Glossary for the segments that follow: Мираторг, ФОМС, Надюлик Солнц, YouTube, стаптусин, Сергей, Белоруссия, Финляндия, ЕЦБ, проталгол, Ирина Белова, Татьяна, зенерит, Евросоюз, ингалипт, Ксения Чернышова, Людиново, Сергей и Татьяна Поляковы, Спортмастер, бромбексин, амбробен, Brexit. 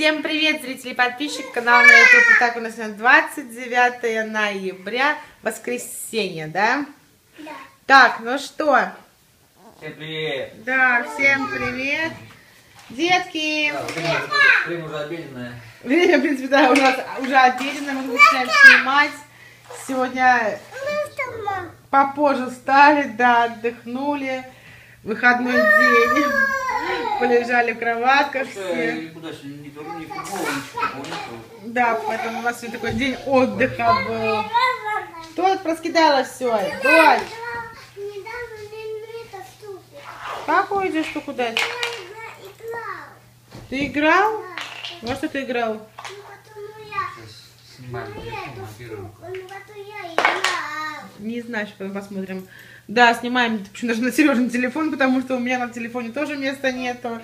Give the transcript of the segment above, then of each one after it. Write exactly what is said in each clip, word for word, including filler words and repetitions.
Всем привет, зрители и подписчики канала на ютуб. Итак, у нас двадцать девятое ноября, воскресенье, да? Да. Так, ну что? Всем привет. Да, всем привет. Детки. Да, время уже обеденное. Время, в принципе, да, у нас уже обеденное, мы начинаем снимать. Сегодня попозже встали, да, отдохнули. Выходной день. Полежали в кроватках все. Да, поэтому у нас сегодня такой день отдыха был. Тут проскидала все. Дочь. Какую идешь штуку дать? Ты играл? Во что ты играл? Не знаю, что потом посмотрим. Да, снимаем, почему даже на Сережин телефон, потому что у меня на телефоне тоже места нету.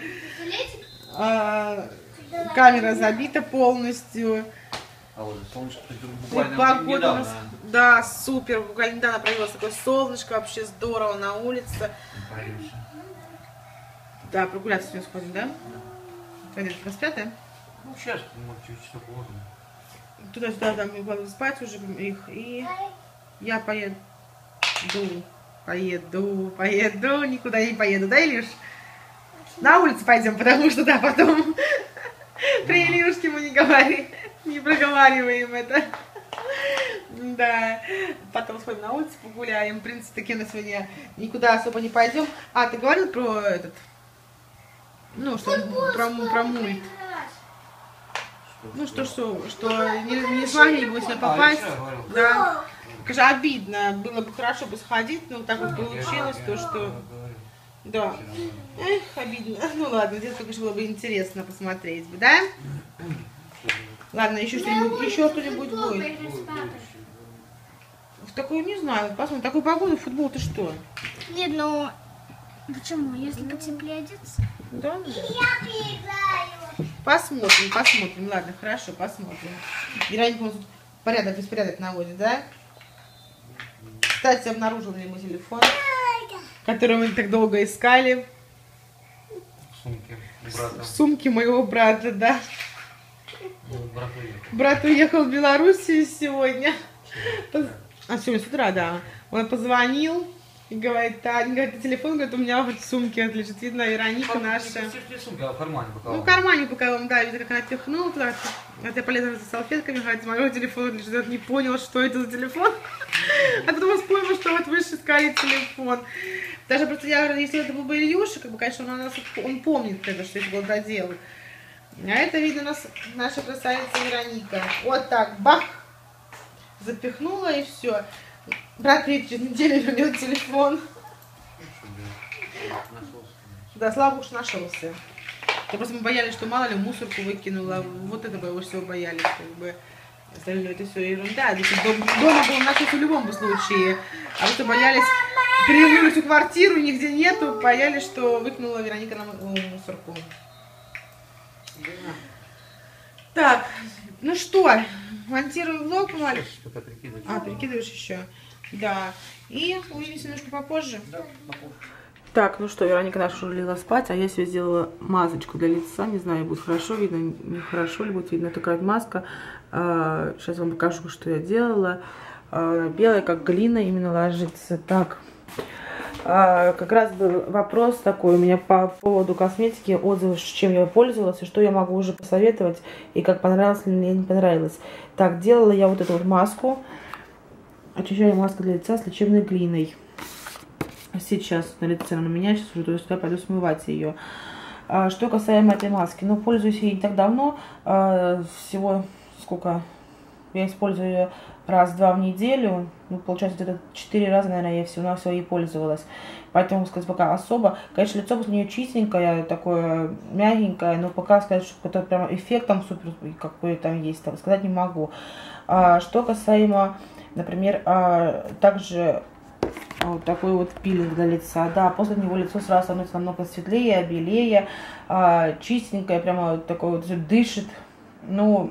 А, камера забита полностью. А вот солнышко буквально погода у нас, да, супер. Буквально недавно провелось такое солнышко, вообще здорово на улице. Да, прогуляться сегодня сходим, да? Пойдем, проспятая? Ну, сейчас, может, чуть-чуть поздно. Туда-сюда, да, мы будем спать уже их, и я поеду. Поеду, поеду, никуда не поеду, да, Илюш? На улицу пойдем, потому что, да, потом при Илюшке мы не говорим, не проговариваем это. Да, потом сходим на улицу, погуляем, в принципе, таки на сегодня никуда особо не пойдем. А, ты говорил про этот, ну, что, про, про мульт? Ну, что, что, что не, не смогли бы сюда попасть, да. Как же обидно, было бы хорошо бы сходить, но так вот получилось, то что... Да, эх, обидно. Ну ладно, здесь, конечно, было бы интересно посмотреть, да? Ладно, еще что-нибудь, еще что-нибудь будет. В такую, не знаю, посмотрим, в такую погоду футбол-то что? Нет, ну... Почему? Если потеплее одеться? Да? Посмотрим, посмотрим, ладно, хорошо, посмотрим. Вероника тут порядок, беспорядок наводит, да? Кстати, обнаружил ему телефон, который мы так долго искали. В сумке, брата. В сумке моего брата, да. Брат уехал. Брат уехал в Белоруссию сегодня. Чего? А сегодня с утра, да. Он позвонил и говорит, Таня, говорит, телефон, говорит, у меня вот в сумке лежит, видно, Вероника наша. Сумка, а в кармане боковом. Ну, в кармане боковом, да, видно, как она пихнула туда. Я полезла за салфетками, говорит, моего телефона лежит, он не понял, что это за телефон. А потом вспомнил, что вот выше искали телефон. Даже просто я говорю, если это был бы Ильюша, как бы, конечно, он, нас, он помнит это, что это был задел. А это, видно, у нас наша красавица Вероника. Вот так, бах! Запихнула и все. Брат приедет через неделю, вернет телефон. Да, слава богу, что нашелся. Да просто мы боялись, что мало ли мусорку выкинула. Вот это бы его всего боялись, как бы. Остальное это все ерунда. Дома был нашелся в любом случае. А вот и боялись, перевернули всю квартиру, нигде нету. Боялись, что выкинула Вероника нам мусорку. Так, ну что, монтирую влог, Малик. А, прикидываешь еще. Да. И увидимся немножко попозже. Да, попозже. Так, ну что, Вероника наша уже легла спать, а я себе сделала масочку для лица. Не знаю, будет хорошо видно, нехорошо ли будет видно. Такая маска. Сейчас вам покажу, что я делала. Белая, как глина, именно ложится. Так, как раз был вопрос такой у меня по поводу косметики, отзывы, чем я пользовалась, и что я могу уже посоветовать, и как понравилось ли мне, не понравилось. Так, делала я вот эту вот маску. Очищаю маску для лица с лечебной глиной. Сейчас на лице у меня, сейчас уже туда пойду смывать ее. Что касаемо этой маски, ну, пользуюсь ей не так давно, всего сколько, я использую ее раз-два в неделю, ну, получается где-то четыре раза, наверное, я всего-навсего ей пользовалась, поэтому, сказать, пока особо, конечно, лицо после нее чистенькое, такое мягенькое, но пока, сказать, что какой-то прям эффект там супер какой там есть, там, сказать не могу. Что касаемо, например, также... Вот такой вот пилинг для лица, да, после него лицо сразу становится намного светлее, белее, а, чистенькое, прямо вот такое вот дышит. Ну,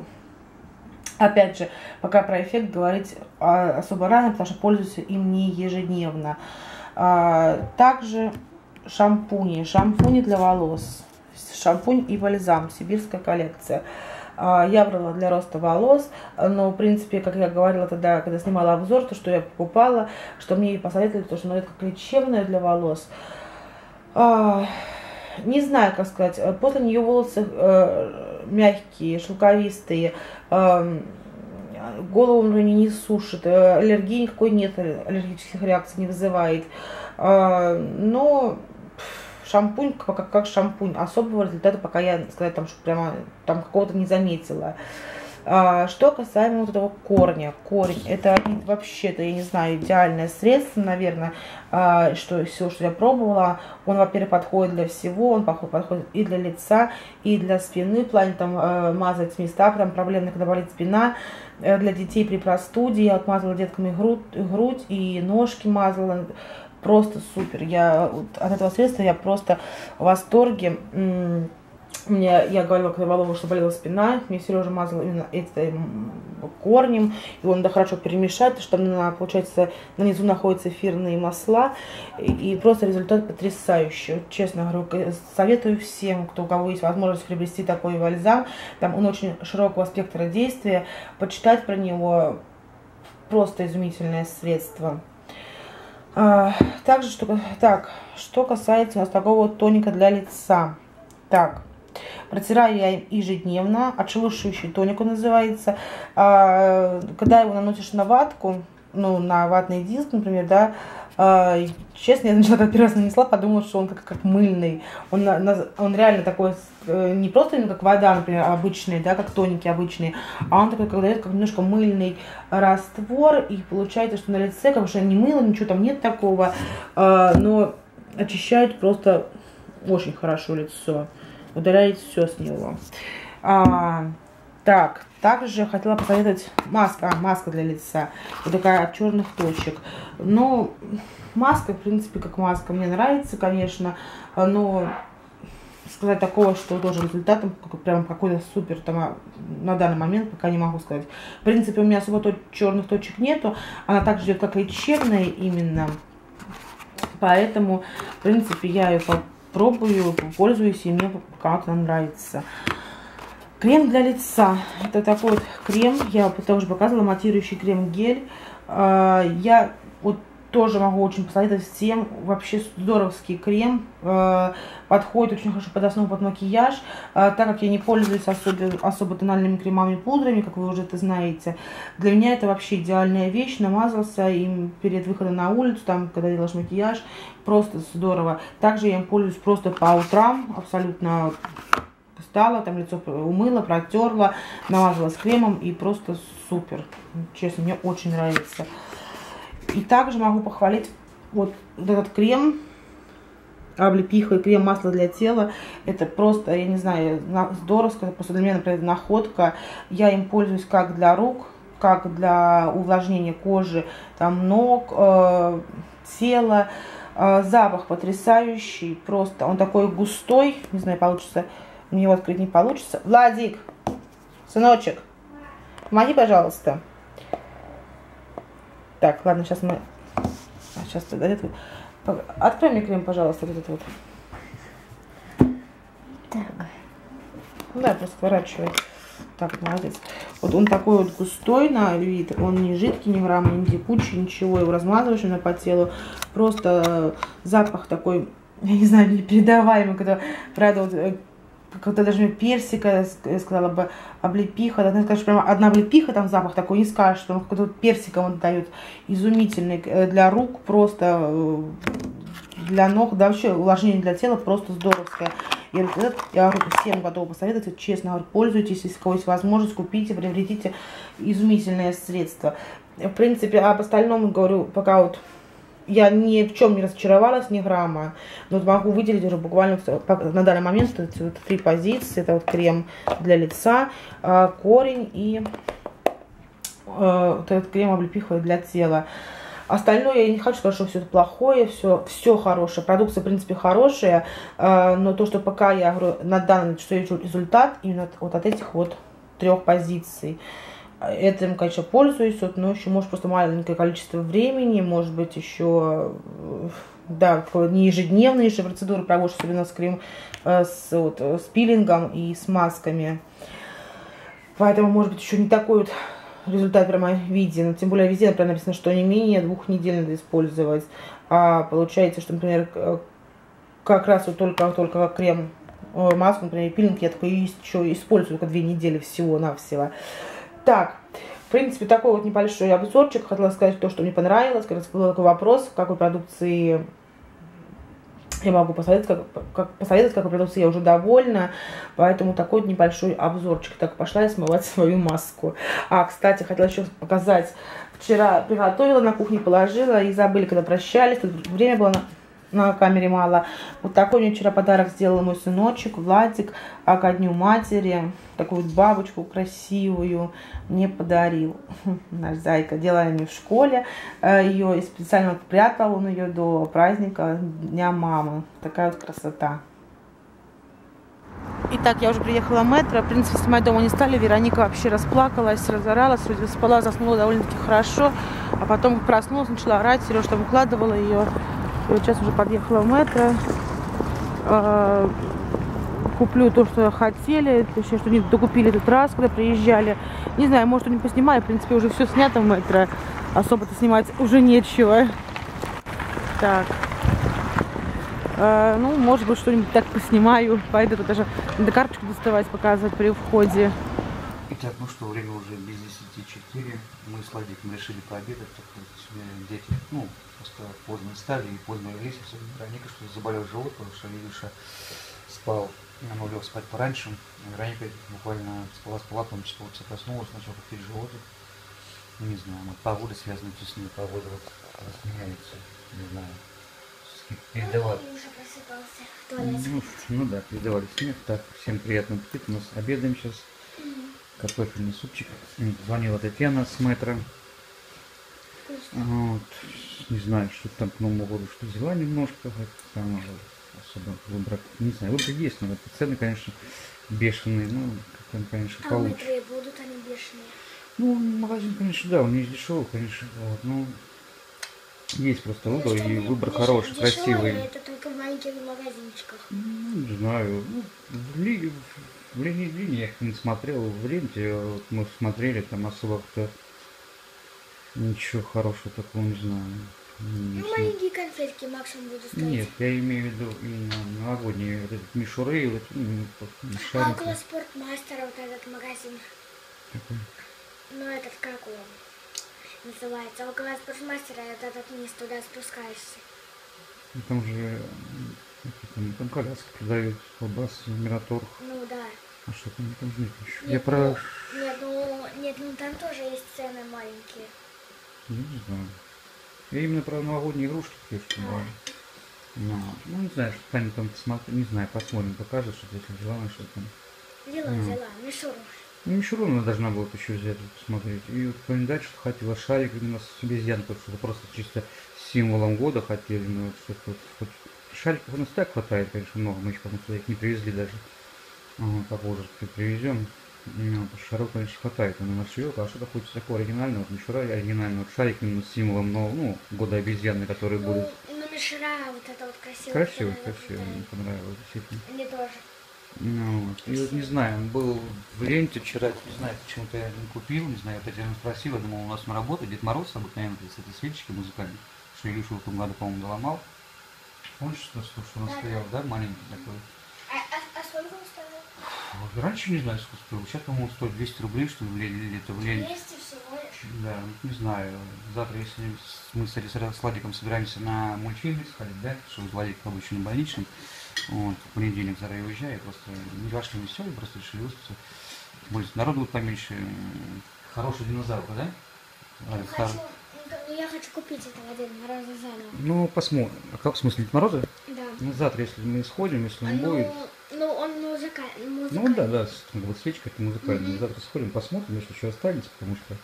опять же, пока про эффект говорить а, особо рано, потому что пользуюсь им не ежедневно. А, также шампуни, шампуни для волос. шампунь и бальзам, сибирская коллекция. Я брала для роста волос, но, в принципе, как я говорила тогда, когда снимала обзор, то, что я покупала, что мне посоветовали, то, что оно это как лечебное для волос. Не знаю, как сказать, после нее волосы мягкие, шелковистые, голову не, не сушит, аллергии никакой нет, аллергических реакций не вызывает. Но шампунь, как, как шампунь, особого результата пока я, сказать, там, что прямо там какого-то не заметила. Что касаемо вот этого корня, корень, это вообще-то, я не знаю, идеальное средство, наверное, что все, что я пробовала, он, во-первых, подходит для всего, он подходит и для лица, и для спины, в плане там мазать места, прям проблемные, когда болит спина, для детей при простуде, я отмазывала деткам и грудь, и, грудь, и ножки мазала, просто супер, я от этого средства я просто в восторге. Мне, я говорила, когда Валову, что болела спина, мне Сережа мазал именно этим корнем, и он да хорошо перемешает, потому что там, на, получается, на низу находятся эфирные масла, и, и просто результат потрясающий. Вот, честно говорю, советую всем, кто, у кого есть возможность приобрести такой бальзам, там он очень широкого спектра действия, почитать про него, просто изумительное средство. А, также, что, так, что касается у нас такого вот тоника для лица, так. Протираю я ежедневно, отшелушивающий тоник он называется. Когда его наносишь на ватку, ну, на ватный диск, например, да, честно, я сначала первый раз нанесла, подумала, что он как, как мыльный. Он, он реально такой, не просто как вода, например, обычная, да, как тоники обычные, а он такой, как дает как немножко мыльный раствор, и получается, что на лице, как бы, что не мыло, ничего там нет такого, но очищает просто очень хорошо лицо. Удаляет все с него. А, так, также хотела посоветовать маску. А, маска для лица. Вот такая от черных точек. Ну, маска, в принципе, как маска, мне нравится, конечно. Но сказать такого, что тоже результатом, прям какой-то супер там на данный момент, пока не могу сказать. В принципе, у меня особо точ черных точек нету. Она также идет как лечебная именно. Поэтому, в принципе, я ее пробую, пользуюсь, и мне как-то нравится. Крем для лица. Это такой вот крем, я тоже показывала, матирующий крем-гель. Я вот тоже могу очень посоветовать всем. Вообще здоровский крем. Подходит очень хорошо под основу, под макияж. Так как я не пользуюсь особо, особо тональными кремами и пудрами, как вы уже это знаете, для меня это вообще идеальная вещь. Намазался им перед выходом на улицу, там, когда делаешь макияж. Просто здорово. Также я им пользуюсь просто по утрам. Абсолютно встала, там лицо умыла, протерла, намазалась кремом и просто супер. Честно, мне очень нравится. И также могу похвалить вот этот крем, облепиха и крем масло для тела. Это просто, я не знаю, здорово, просто для меня, например, находка. Я им пользуюсь как для рук, как для увлажнения кожи, там, ног, э, тела. Э, запах потрясающий, просто он такой густой, не знаю, получится, мне его открыть не получится. Владик, сыночек, помоги, пожалуйста. Так, ладно, сейчас мы... Сейчас тогда... Открой мне крем, пожалуйста, вот этот вот. Так. Ну да, просто сворачивай. Так, молодец. Вот он такой вот густой на вид. Он не жидкий, не грамм, не текучий, ничего. Его размазываешь на по телу. Просто запах такой, я не знаю, непередаваемый. Когда, правда, вот... Когда даже персика, я сказала бы, облепиха, ты скажешь, прямо одна облепиха, там запах такой, не скажешь, что он какой-то персика он дает, изумительный, для рук просто, для ног, да вообще увлажнение для тела просто здоровское. Я, я всем готова посоветовать, честно говорю, пользуйтесь, если у кого есть возможность, купите, приобретите изумительное средство. В принципе, об остальном говорю, пока вот... Я ни в чем не разочаровалась, ни грамма. Но могу выделить уже буквально на данный момент вот три позиции. Это вот крем для лица, корень и вот этот крем облепиховый для тела. Остальное я не хочу сказать, что все это плохое, все, все хорошее. Продукция, в принципе, хорошая. Но то, что пока я говорю на данный, что я ищу результат, именно вот от этих вот трех позиций. Этим, конечно, пользуюсь, но еще, может, просто маленькое количество времени, может быть, еще да, не ежедневные же процедуры проводишь, особенно с, крем, с, вот, с пилингом и с масками. Поэтому, может быть, еще не такой вот результат прямо виден. Тем более везде например, написано, что не менее двух недель надо использовать. А получается, что, например, как раз вот только, только крем, маску, например, пилинг я такой еще использую только две недели всего-навсего. Так, в принципе, такой вот небольшой обзорчик. Хотела сказать то, что мне понравилось. Как раз был такой вопрос, какой продукции я могу посоветовать, как, как, посоветовать, какой продукции я уже довольна. Поэтому такой вот небольшой обзорчик. Так, пошла я смывать свою маску. А, кстати, хотела еще показать. Вчера приготовила, на кухне положила и забыли, когда прощались. Тут время было... на... на камере мало. Вот такой мне вчера подарок сделал мой сыночек, Владик, а ко дню матери. Такую вот бабочку красивую мне подарил. Наш зайка. Делали мы в школе. Ее специально прятал он ее до праздника Дня мамы. Такая вот красота. Итак, я уже приехала в метро. В принципе, снимать дома не стали. Вероника вообще расплакалась, разоралась. Вроде спала, заснула довольно-таки хорошо. А потом проснулась, начала орать. Сережа там укладывала ее. Вот сейчас уже подъехала в метро. Э-э- куплю то, что хотели. Точнее, что не докупили этот раз, когда приезжали. Не знаю, может, не поснимаю. В принципе, уже все снято в метро. Особо-то снимать уже нечего. Так. Э-э- ну, может быть, что-нибудь так поснимаю. Пойду тут даже надо карточку доставать, показывать при входе. Итак, ну что, время уже без десяти четыре. Мы с Владиком решили пообедать. Так вот, дети, ну... поздно стали и поздно лезли, особенно Вероника, что заболел живот, потому что Илюша спал, она улег спать пораньше. Вероника буквально спала-спала, потом часа полчаса проснулась, начала купить животик. Не знаю, вот погода связана с ней, погода вот разменяется, не знаю, передавали. Ну, ну да, передавали снег. Так, всем приятного аппетита, у нас обедаем сейчас, картофельный супчик. Позвонила Татьяна с метро. Вот. Не знаю, что там к Новому году, что взяла немножко, там особо выбрать, не знаю, выбор есть, но цены, конечно, бешеные, ну, как он, конечно, получится. А будут они бешеные? Ну, магазин, конечно, да, у них дешевый, конечно, вот, ну, есть просто выбор, и выбор хороший, красивый. Это только в маленьких магазинчиках? Ну, не знаю, ну, в Лене я их не смотрел, в Ленте вот, мы смотрели, там особо кто... Ничего хорошего такого не знаю. Не ну, маленькие конфетки максимум будут стоять. Нет, я имею в виду именно новогодние вот этот мишуры. Вот, ну, а около Спортмастера вот этот магазин. Какой? Ну, этот как он называется? Около Спортмастера вот этот вниз туда спускаешься. Ну, там же там, там коляски продают, колбасы, Мираторг. Ну, да. А что там, там же нет еще? Нет, я про... нет, ну, нет, ну там тоже есть цены маленькие. Не знаю. Я именно про новогодние игрушки пишу. Ну, не знаю, что Таня там посмотрит. Не знаю, посмотрим, покажет, что если взяла на что там. Взяла, а. взяла, мишуру. Ну, мишуру она должна была еще взять, посмотреть. И вот помню дальше, что хотела шарик именно с обезьянкой, что просто чисто символом года хотели. Но что-то хоть шариков у нас так хватает, конечно, много. Мы еще потом их не привезли даже. А, попозже привезем. Ну, шаров, конечно, хватает, она нашивелка, а что-то хочется такого оригинального, вот мишура оригинального, шарик именно с символом нового, ну, года обезьяны, которые ну, будут. Ну, мишура вот это вот красивая. Красиво, красиво, да. Мне понравилось, действительно. Мне тоже. Ну, вот. И вот, не знаю, он был в Ленте вчера, не знаю, почему-то я не купил, не знаю, я Татьяна спросила, думал, у нас на работе Дед Мороз обыкновенно с этой свечкой музыкальной, что Илюша в том году, по-моему, доломал. Помнишь, что, что он да, стоял, да, да? Маленький такой? Раньше не знаю, сколько стоил. Сейчас, по-моему, стоит двести рублей, что ли, или это в Ленте. двести всего лишь? Да, не знаю. Завтра, если мы с Владиком собираемся на мультфильм сходить, да, что Владик обычно на больничном, вот, в понедельник завтра я уезжаю, просто не вошли не все, просто решили остаться. Тем более, народу будет поменьше. Хорошая динозавра, да? Я хочу, я хочу купить этого Деда Мороза заново. Ну, посмотрим. А как в смысле Деда Мороза? Да. Ну, завтра, если мы сходим, если он а будет... Ну, он музыкальный. Музыкаль. Ну да, да, вот свечка это музыкальная. Mm-hmm. Завтра сходим, посмотрим, если еще останется, потому что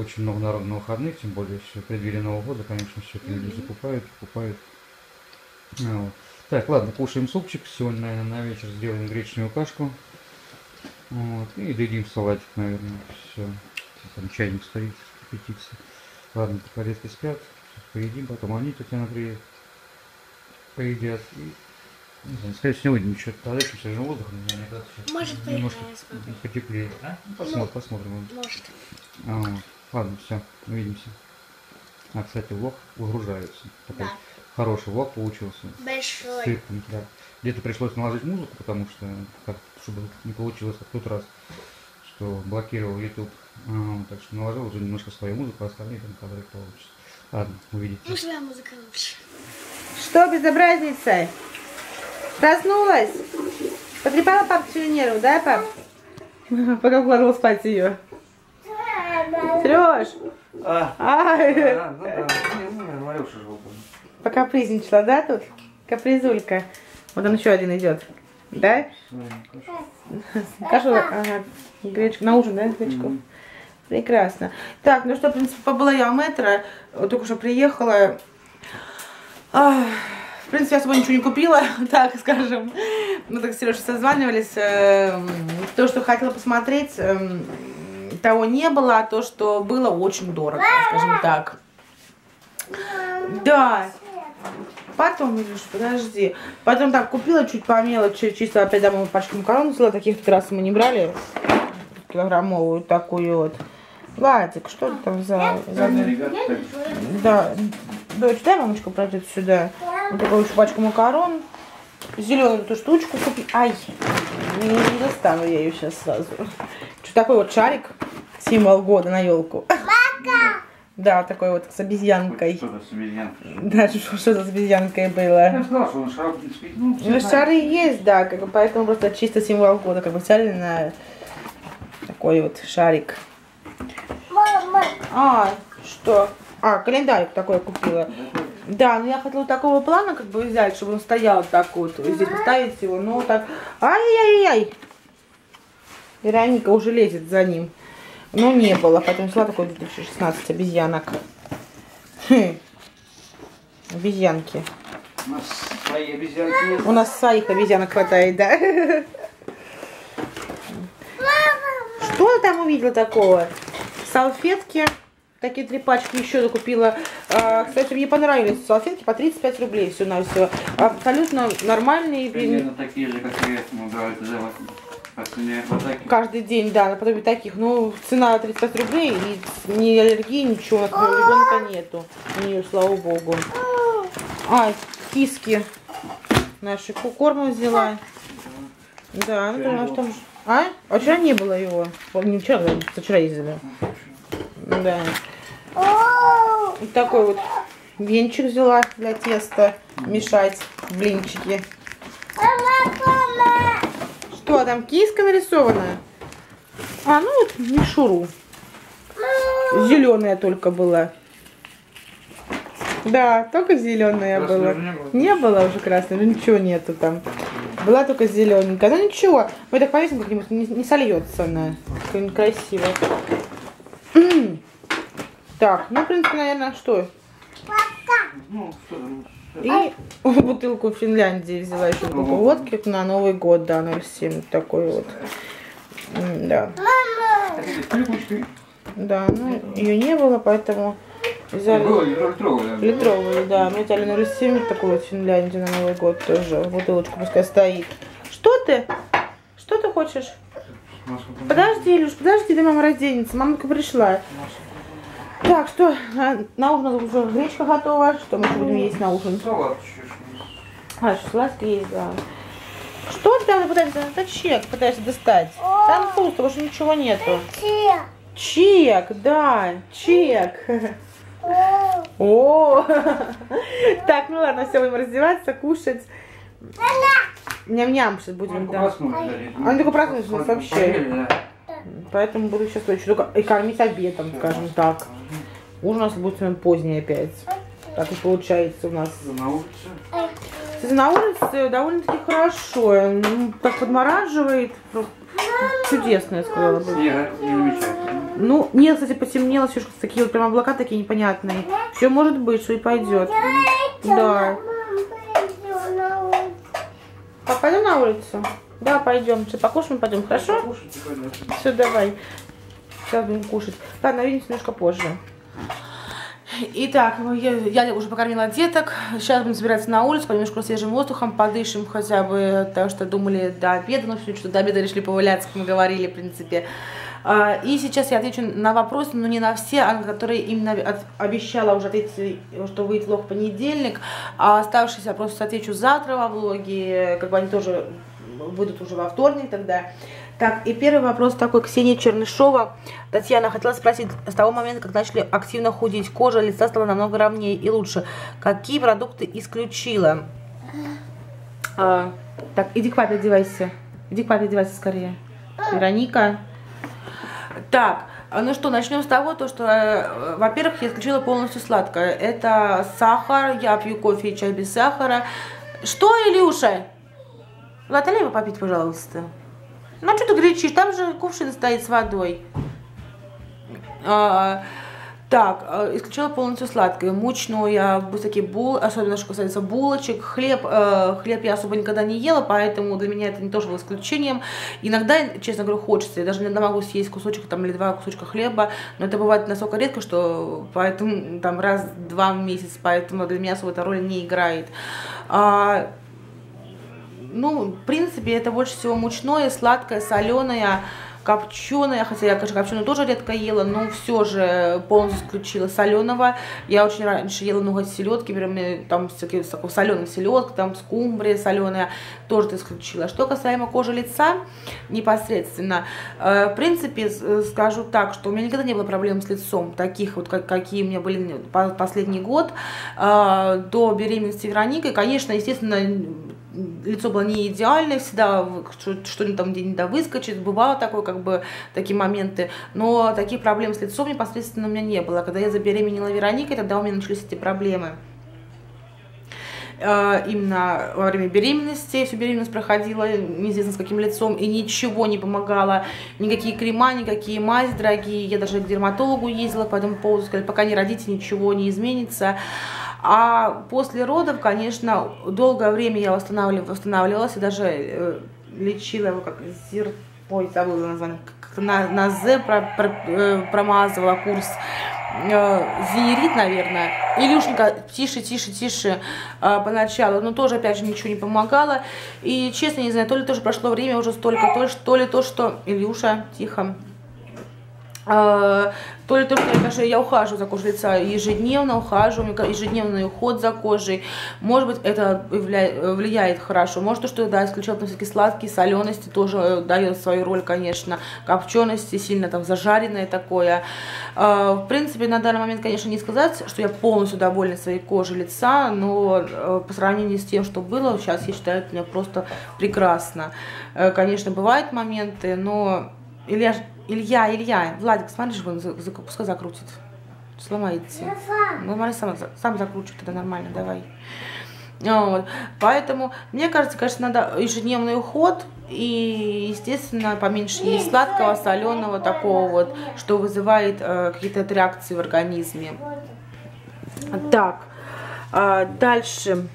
очень много народу на выходных, тем более еще преддверие Нового года, конечно, все это mm-hmm. люди закупают, покупают. Ну, вот. Так, ладно, кушаем супчик. Сегодня, наверное, на вечер сделаем гречневую кашку. Вот. И дадим салатик, наверное. Все. Там чайник стоит, аппетитцы. Ладно, порядки спят. Поедим, потом они, Татьяна, приедет. поедят. И, не знаю, скорее сегодня что-то подышим свежим воздухом. Может, немножко потеплее. А? Посмотрим, ну, посмотрим. Может. А, ладно, все, увидимся. А, кстати, влог выгружается. Такой да. Хороший влог получился. Большой. Сыпом, да. Где-то пришлось наложить музыку, потому что, как, чтобы не получилось как в тот раз, что блокировал YouTube. А, так что наложил уже немножко свою музыку, а остальные там кадры получится. Ладно, увидите. Ну, своя музыка лучше. Что безобразница? Проснулась? Потрепала папу пенсионеру, да, пап? Пока укладывал спать ее. Сереж! А, а, а, да, да. Пока призничала, да, тут? Капризулька. Вот он еще один идет. Да? Кашу, ага, гречку, на ужин, да, гречку? Mm-hmm. Прекрасно. Так, ну что, в принципе, побыла я у мэтра, только что приехала. Ах, в принципе, я особо ничего не купила, так скажем. Мы так с Сережей созванивались. То, что хотела посмотреть, того не было, а то, что было, очень дорого, скажем так. Да. Потом, Илюш, подожди. Потом так купила чуть по мелочи, чисто опять домой пачку макарон взяла. Таких раз мы не брали. Килограммовую такую вот. Владик, что ты там за... за... Да, дочь, дай мамочку пройдет сюда. Вот такую пачку макарон. Зеленую эту штучку купи. Ай, не, не достану я ее сейчас сразу. Что такой вот шарик, символ года на елку. Да, такой вот с обезьянкой. Что-то с обезьянкой. Да, что-то с обезьянкой было. Я знал, что он шар, ну, ну шары есть, да, как, поэтому просто чисто символ года, как бы взяли на такой вот шарик. Мама. А, что? А, календарик такой я купила. Да, но я хотела такого плана как бы взять, чтобы он стоял так вот, здесь поставить его, но так... Ай-яй-яй! Вероника уже лезет за ним. Но не было, поэтому взяла такой две тысячи шестнадцать обезьянок. Хм. Обезьянки. У нас свои обезьянки нет. У нас своих обезьянок хватает, да? Что ты там увидела такого? Салфетки. Такие три пачки еще докупила. А, кстати, мне понравились салфетки по тридцать пять рублей. Все на все. Абсолютно нормальные. Примерно такие же, как и каждый день, да, наподобие таких. Ну, цена тридцать пять рублей, и ни аллергии, ничего, у ребенка нету. У нее, слава богу. А, киски наши кукорму взяла. Да, ну, думаю, что там... А? А вчера не было его. Не вчера, а вчера ездили. Да. Вот такой вот венчик взяла для теста. Мешать блинчики. Что, там киска нарисована? А, ну вот мишуру. Зеленая только была. Да, только зеленая была. Не было уже красного, ничего нету там. Была только зелененькая. Ну ничего, мы так повесим как-нибудь, не сольется она. Как-нибудь красиво. Так, ну в принципе, наверное, что? И бутылку в Финляндии взяла еще бутылку водки на Новый год, да, ноль семь, такой вот. Да. Да, ну ее не было, поэтому взяли литровую, да. Мы взяли ноль семь, такую вот в Финляндии на Новый год тоже. Бутылочку пускай стоит. Что ты? Что ты хочешь? Подожди, Илюш, подожди, да мама разденется. Мамка пришла. Так, что на ужин уже гречка готова, что мы будем есть на ужин? Салат еще. А, что салат есть, да. Что ты там пытаешься? Это чек пытаешься достать. Там пусто, больше ничего нету. Чек. Чек, да, чек. О, так, ну ладно, все, будем раздеваться, кушать. Ням-ням, сейчас будем, да. Он только проснулся вообще. Поэтому буду сейчас только и кормить обедом, скажем так. Ужин у нас будет сегодня поздний опять. Так и получается у нас. На улице? Кстати, на улице довольно-таки хорошо. Ну, так подмораживает. Чудесно, я сказала бы. Ну, нет, кстати, потемнело. Все, такие вот прям облака такие непонятные. Все может быть, что и пойдет. Да. А пойдем на улицу? Да, пойдем. Сейчас покушаем, пойдем. Хорошо? Все, давай. Сейчас будем кушать. Ладно, увидимся немножко позже. Итак, я, я уже покормила деток. Сейчас будем собираться на улицу, понемножку свежим воздухом, подышим хотя бы, потому что думали до обеда, но все, что до обеда решили поваляться, как мы говорили, в принципе. И сейчас я отвечу на вопросы, но не на все, а на которые именно обещала уже ответить, что выйдет влог в понедельник. А оставшиеся просто отвечу завтра во влоге, как бы они тоже выйдут уже во вторник тогда. Так, и первый вопрос такой, Ксения Чернышова. Татьяна, хотела спросить, с того момента, как начали активно худеть, кожа лица стала намного ровнее и лучше. Какие продукты исключила? А, так, иди к папе одевайся. Иди к папе одевайся скорее. Вероника. Так, ну что, начнем с того, то, что, э, во-первых, я исключила полностью сладкое. Это сахар, я пью кофе и чай без сахара. Что, Илюша? Отдай его попить, пожалуйста. Ну, что ты кричишь? Там же кувшин стоит с водой. А, так, исключила полностью сладкое. Мучное, быстрые булы, особенно, что касается булочек. Хлеб, э, хлеб я особо никогда не ела, поэтому для меня это не тоже было исключением. Иногда, честно говоря, хочется. Я даже иногда могу съесть кусочек там, или два кусочка хлеба, но это бывает настолько редко, что поэтому там раз-два в месяц, поэтому для меня особо эта роль не играет. А, Ну, в принципе, это больше всего мучное, сладкое, соленое, копченое. Хотя я, конечно, копченую тоже редко ела, но все же полностью исключила соленого. Я очень раньше ела много селедки, прям там всякие соленые селедки, там скумбрия соленая, тоже исключила. Что касаемо кожи лица, непосредственно, в принципе, скажу так, что у меня никогда не было проблем с лицом, таких вот, какие у меня были последний год, до беременности Вероникой. Конечно, естественно, лицо было не идеальное, всегда что-нибудь там где-нибудь да выскочит, бывало такое, как бы, такие моменты, но таких проблем с лицом непосредственно у меня не было. Когда я забеременела Вероникой, тогда у меня начались эти проблемы. Именно во время беременности, всю беременность проходила, неизвестно с каким лицом, и ничего не помогало, никакие крема, никакие мази дорогие, я даже к дерматологу ездила по этому поводу, сказали, пока не родите, ничего не изменится. А после родов, конечно, долгое время я восстанавливалась и даже лечила его как зер... Ой, забыла название. Как-то на, на З про, про, э, промазывала курс. Зенерит, наверное. Илюшенька, тише, тише, тише поначалу, но тоже, опять же, ничего не помогало. И, честно, не знаю, то ли тоже прошло время уже столько, то ли, то ли то, что... Илюша, тихо. То ли то, что я, конечно, я ухаживаю за кожей лица, ежедневно ухаживаю, ежедневный уход за кожей. Может быть, это влияет хорошо. Может, то, что да, исключила там всякие сладкие, солености тоже дает свою роль, конечно. Копчености, сильно там зажаренное такое. В принципе, на данный момент, конечно, не сказать, что я полностью довольна своей кожей лица, но по сравнению с тем, что было, сейчас я считаю, это меня просто прекрасно. Конечно, бывают моменты, но... Или я... Илья, Илья, Владик, смотри, что он пускай закрутит, сломается. Ну, смотри, сам, сам закручивает, это нормально, давай. Вот. Поэтому, мне кажется, конечно, надо ежедневный уход и, естественно, поменьше есть сладкого, соленого, такого вот, что вызывает э, какие-то реакции в организме. Так, э, дальше...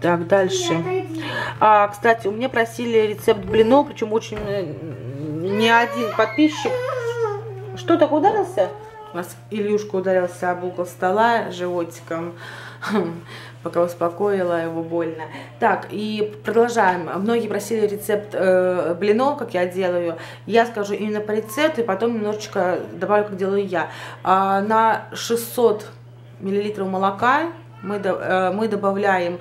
Так, дальше. А, кстати, у меня просили рецепт блинов, причем очень не один подписчик. Что так ударился? У нас Ильюшка ударился об угол стола животиком, пока успокоила его больно. Так, и продолжаем. Многие просили рецепт э, блинов, как я делаю. Я скажу именно по рецепту, и потом немножечко добавлю, как делаю я. А, на шестьсот миллилитров молока мы, э, мы добавляем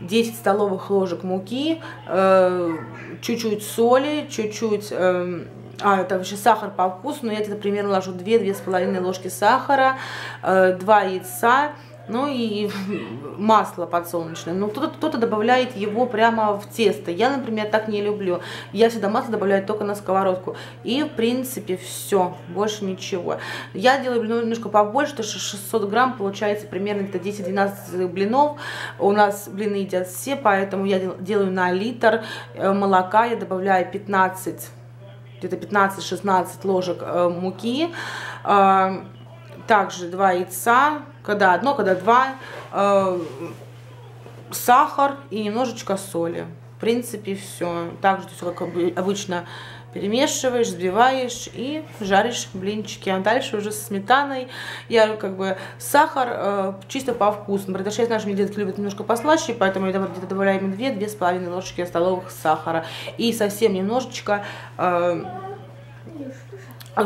десять столовых ложек муки, чуть-чуть э, соли, чуть-чуть, э, а, это вообще сахар по вкусу, но я где-то примерно ложу две-две с половиной ложки сахара, э, два яйца, ну и масло подсолнечное. Но кто-то кто-то добавляет его прямо в тесто. Я, например, так не люблю. Я всегда масло добавляю только на сковородку. И, в принципе, все. Больше ничего. Я делаю блины немножко побольше, потому что шестьсот грамм получается примерно десять-двенадцать блинов. У нас блины едят все, поэтому я делаю на литр молока. Я добавляю пятнадцать, где-то пятнадцать-шестнадцать ложек муки. Также два яйца. Когда одно, когда два, э, сахар и немножечко соли. В принципе, все. Также все, как обычно, перемешиваешь, взбиваешь и жаришь блинчики. А дальше уже со сметаной. Я как бы сахар э, чисто по вкусу. Потому что наши детки любят немножко послаще, поэтому я где-то добавляю им две-две с половиной ложечки столовых сахара. И совсем немножечко э,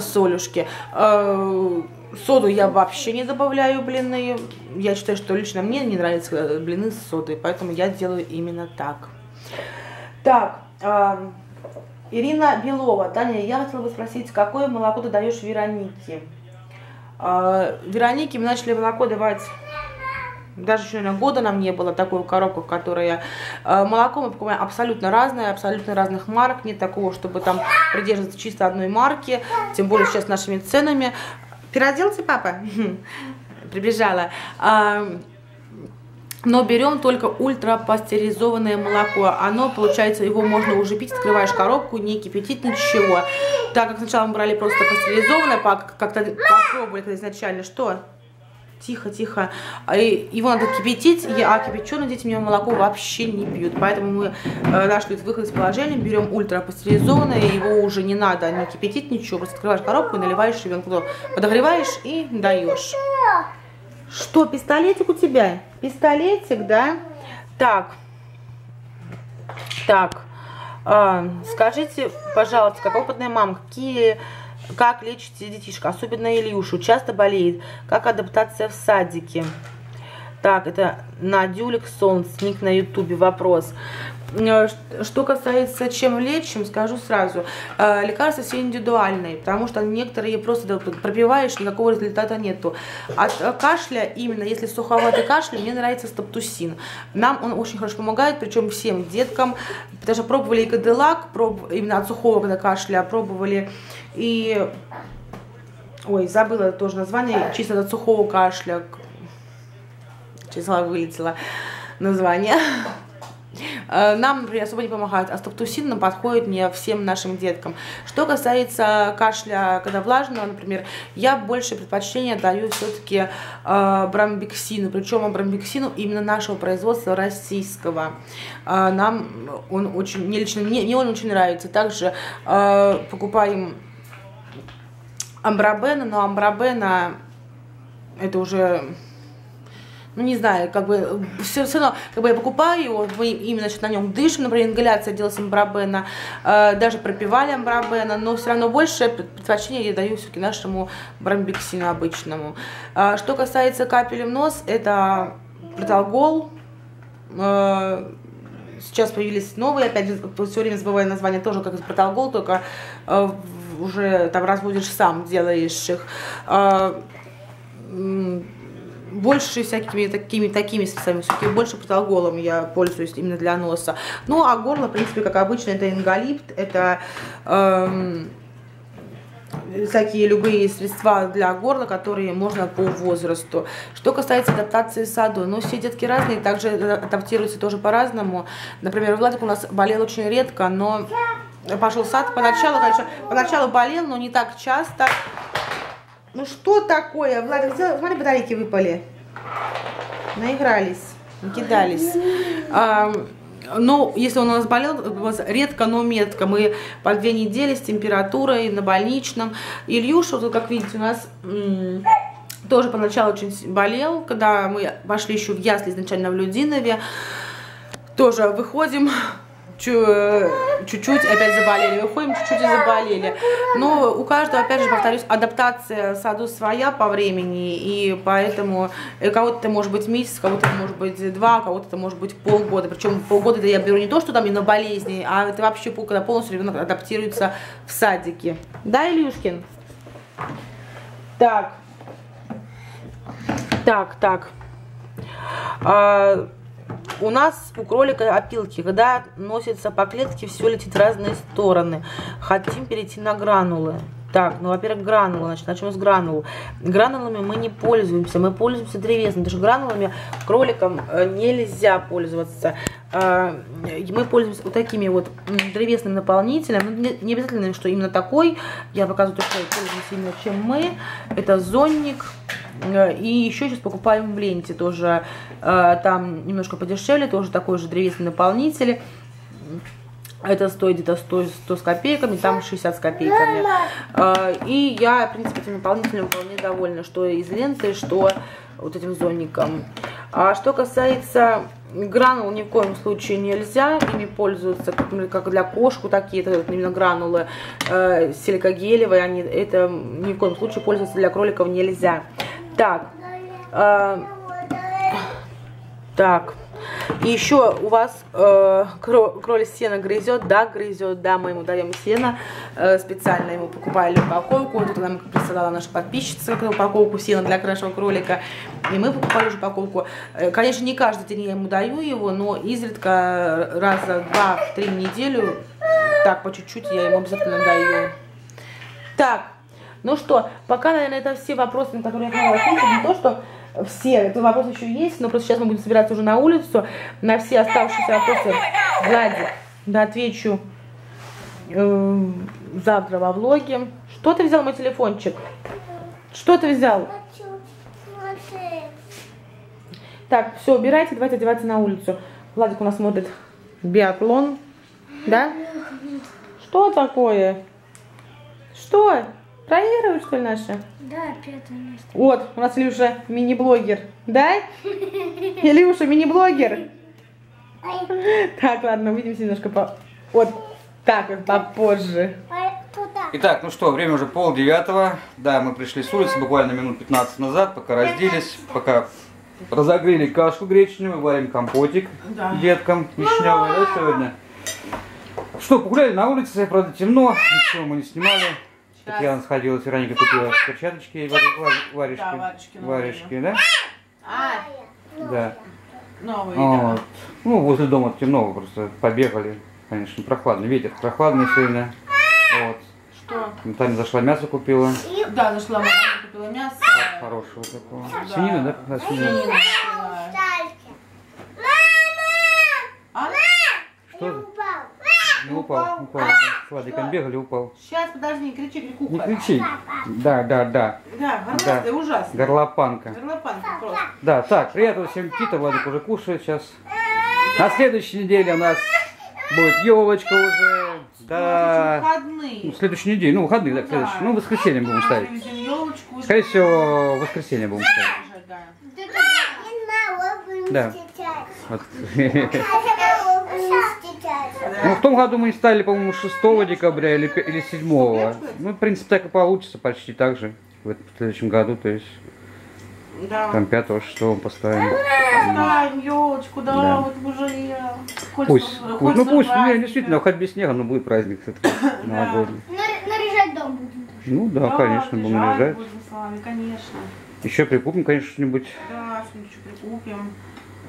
солюшки. Э, соду я вообще не добавляю блины. Я считаю, что лично мне не нравятся блины с содой, поэтому я делаю именно так. Так, э, Ирина Белова. Таня, я хотела бы спросить, какое молоко ты даешь Веронике? Э, Веронике мы начали молоко давать, даже еще, наверное, года нам не было, такую коробку, в которой э, молоко мы покупаем абсолютно разное, абсолютно разных марок. Нет такого, чтобы там придерживаться чисто одной марки, тем более сейчас с нашими ценами. Переоделся папа? Прибежала. Э, Но берем только ультрапастеризованное молоко. Оно, получается, его можно уже пить, открываешь коробку, не кипятить, ничего. Так как сначала мы брали просто пастеризованное, как-то попробовали изначально, что... Тихо, тихо. Его надо кипятить, а кипяченое дети у него молоко вообще не пьют. Поэтому мы нашли выход из положения, берем ультрапастеризованное, его уже не надо не кипятить, ничего. Просто открываешь коробку и наливаешь ребенку, подогреваешь и даешь. Что, пистолетик у тебя? Пистолетик, да? Так, так. Э, скажите, пожалуйста, как опытная мама, какие, как лечите детишек, особенно Ильюшу, часто болеет, как адаптация в садике? Так, это Надюлик Солнц, ник на ютубе, вопрос. Что касается, чем лечим, скажу сразу. Лекарства все индивидуальные, потому что некоторые просто пропиваешь, никакого результата нету. От кашля, именно если суховатый кашель, мне нравится стаптусин. Нам он очень хорошо помогает, причем всем деткам. Потому что пробовали и кадылак, проб... именно от сухого кашля, пробовали и... Ой, забыла тоже название, чисто от сухого кашля. Числа вылетело название. Нам, например, особо не помогает, а стаптусин нам подходит не всем нашим деткам. Что касается кашля, когда влажного, например, я больше предпочтения даю все-таки э, бромбексину, причем бромбексину именно нашего производства, российского. Э, нам он очень, мне лично, мне, мне он очень нравится. Также э, покупаем амбробена, но амбробена это уже... Ну, не знаю, как бы, все, все равно, как бы я покупаю его, мы именно на нем дышим, например, ингаляция делалась амбробена, э, даже пропивали амбробена, но все равно больше предпочтение я даю все-таки нашему бромбексину обычному. Э, что касается капель в нос, это проталгол, э, сейчас появились новые, опять же, все время забываю название, тоже как проталгол, только э, уже там разводишь сам, делаешь их. Э, э, Больше всякими такими, такими средствами, все-таки больше проталголом я пользуюсь именно для носа. Ну, а горло, в принципе, как обычно, это ингалипт, это эм, всякие любые средства для горла, которые можно по возрасту. Что касается адаптации в саду, но все детки разные, также адаптируются тоже по-разному. Например, Владик у нас болел очень редко, но пошел в сад. Поначалу, конечно, поначалу болел, но не так часто. Ну что такое? Владик, смотри, батарейки выпали. Наигрались, накидались. А, ну, если он у нас болел, редко, но метко. Мы по две недели с температурой, на больничном. Ильюша, вот, как видите, у нас тоже поначалу очень болел, когда мы пошли еще в ясли изначально в Людинове. Тоже выходим... Чуть-чуть опять заболели, выходим, чуть-чуть и заболели. Но у каждого, опять же, повторюсь, адаптация в саду своя по времени, и поэтому кого-то это может быть месяц, кого-то это может быть два, кого-то это может быть полгода. Причем полгода это я беру не то, что там и на болезни, а это вообще когда полностью ребенок адаптируется в садике. Да, Илюшкин? Так. Так, так. А... У нас у кролика опилки, когда носится по клетке, все летит в разные стороны. Хотим перейти на гранулы. Так, ну, во-первых, гранулы. Значит, начнем с гранул. Гранулами мы не пользуемся, мы пользуемся древесными. Потому что гранулами кроликам нельзя пользоваться. Мы пользуемся вот такими вот древесным наполнителем. Не обязательно, что именно такой. Я показываю то, что пользуемся именно чем мы. Это зонник. И еще сейчас покупаем в ленте тоже, там немножко подешевле, тоже такой же древесный наполнитель. Это стоит где-то сто, сто с копейками, там шестьдесят с копейками. И я, в принципе, этим наполнителем вполне довольна, что из ленты, что вот этим зонником. А что касается гранул, ни в коем случае нельзя ими пользоваться, как для кошку, такие именно гранулы э, силикогелевые, они, это ни в коем случае пользоваться для кроликов нельзя. Так, э, так. И еще у вас э, кроль сено грызет, да, грызет, да, мы ему даем сено, э, специально ему покупали упаковку, вот нам присылала наша подписчица упаковку сена для крашеного кролика, и мы покупали уже упаковку. Конечно, не каждый день я ему даю его, но изредка раза два-три неделю, так, по чуть-чуть я ему обязательно даю. Так, ну что, пока, наверное, это все вопросы, на которые я хотела ответить, не то, что... Все, этот вопрос еще есть, но просто сейчас мы будем собираться уже на улицу. На все оставшиеся вопросы Владик, да, отвечу э, завтра во влоге. Что ты взял мой телефончик? Что ты взял? Так, все, убирайте, давайте одеваться на улицу. Владик у нас смотрит биатлон. Да? Что такое? Что? Проигрывают, что ли, наши? Да, пятое место. Вот, у нас Илюша мини-блогер. Да? Илюша мини-блогер? Так, ладно, увидимся немножко по... Вот так, попозже. Итак, ну что, время уже пол девятого. Да, мы пришли с улицы буквально минут пятнадцать назад, пока разделись, пока разогрели кашку гречневую, варим компотик да. деткам вишневый, да, сегодня. Что, погуляли на улице, правда, темно, ничего мы не снимали. Татьяна сходила, Вероника купила перчаточки и варежки. Да, варежки, варежки, да? А, да. Новые, вот. Да. Ну, возле дома темно, просто побегали. Конечно, прохладный ветер, прохладный сильно. Вот. Что? Там зашла мясо купила. Да, зашла мясо, купила мясо. Хорошего такого. Да. Свинина, да? Свинина. А? Что? Не упал, упал. упал. Владиком бегали, упал. Сейчас, подожди, не кричи, крикуха. Не кричи. Да, да, да. Да, горластый, да. Ужасно. Горлопанка. Горлопанка просто. Да, так, приятного всем аппетита, Владик уже кушает сейчас. Да. На следующей неделе у нас будет елочка уже. Да. Ну, выходные. Ну, следующей неделе, ну, выходные, ну, да, следующие. Ну, воскресенье да, будем ставить. Елочку. Скорее всего, воскресенье будем ставить. Да. Да. Вот. Ну, в том году мы ставили, по-моему, шестого декабря или, или седьмого. Ну, в принципе, так и получится почти так же в этом в следующем году, то есть да. Там пятого-шестого поставим. Поставим елочку, да, да, вот уже я. Пусть, хочется, пусть ну пусть, не, действительно, хоть без снега, но будет праздник все-таки новогодний. Наряжать дом будем. Ну да, да конечно, будем наряжать. Будем с вами, конечно. Еще прикупим, конечно, что-нибудь. Да, что-нибудь прикупим.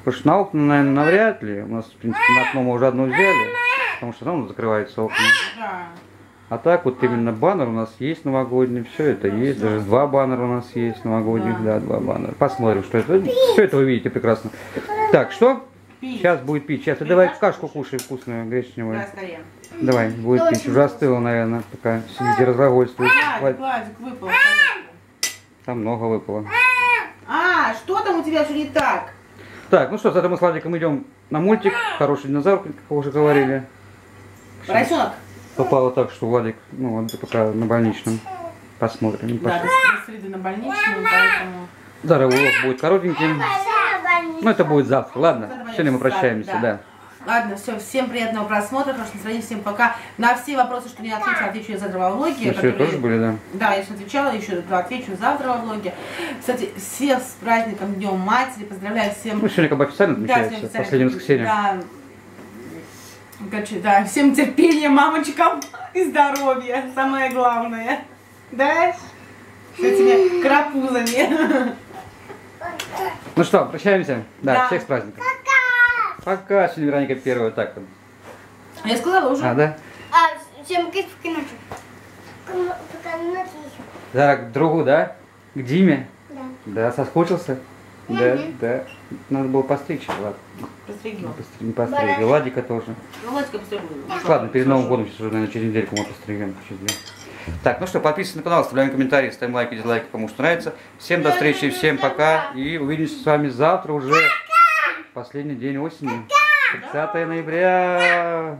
Потому что на окна, наверное, навряд ли. У нас, в принципе, на окно мы уже одно взяли, потому что там закрывается окна. Да. А так вот именно баннер у нас есть новогодний, все это да, есть. Да. Даже два баннера у нас есть новогодних, да, да два баннера. Посмотрим, что это. Все это вы видите прекрасно. Так, что? Пить. Сейчас будет пить. Сейчас ты давай кашку кушай вкусную, гречневую. Да, давай, будет Очень пить. Уже остыло, наверное, пока сидите разглагольствуют. Там много выпало. А, что там у тебя все не так? Так, ну что, завтра мы с Владиком идем на мультик. Хороший динозавр, как уже говорили. Поросенок. Попало так, что Владик, ну вот пока на больничном. Посмотрим. Да, до среды на больничном, поэтому... Да, рыболов будет коротеньким. Ну это будет завтра, ладно. Сегодня мы прощаемся, да. да. Ладно, все, всем приятного просмотра, хорошего настроения, всем пока. На все вопросы, что не отвечу, отвечу я завтра во влоге. Которые... тоже были, да? Да, я еще отвечала, еще отвечу завтра во влоге. Кстати, всех с праздником Днем Матери, поздравляю всем. Ну, сегодня как бы официально отмечается, да, последнее воскресенье. Да. Короче, да, всем терпения, мамочкам, и здоровья, самое главное. Да? С этими крапузами. Ну что, прощаемся? Да, да. Всех с праздником. Пока, сегодня Вероника первая, так. Я сказала уже. А, да? А, всем пока ночи. Пока ночи. Так, к другу, да? К Диме? Да. Да, соскучился? У -у -у. Да, да. Надо было постричь, ладно. Постригла. Не постригла. Владика тоже. Ну, Владика постригла. Ладно, перед Новым годом, сейчас уже, наверное, через недельку мы постригем. Так, ну что, подписывайтесь на канал, оставляем комментарии, ставим лайки, дизлайки, кому что нравится. Всем до встречи, всем пока. И увидимся с вами завтра уже. Последний день осени, тридцатое ноября.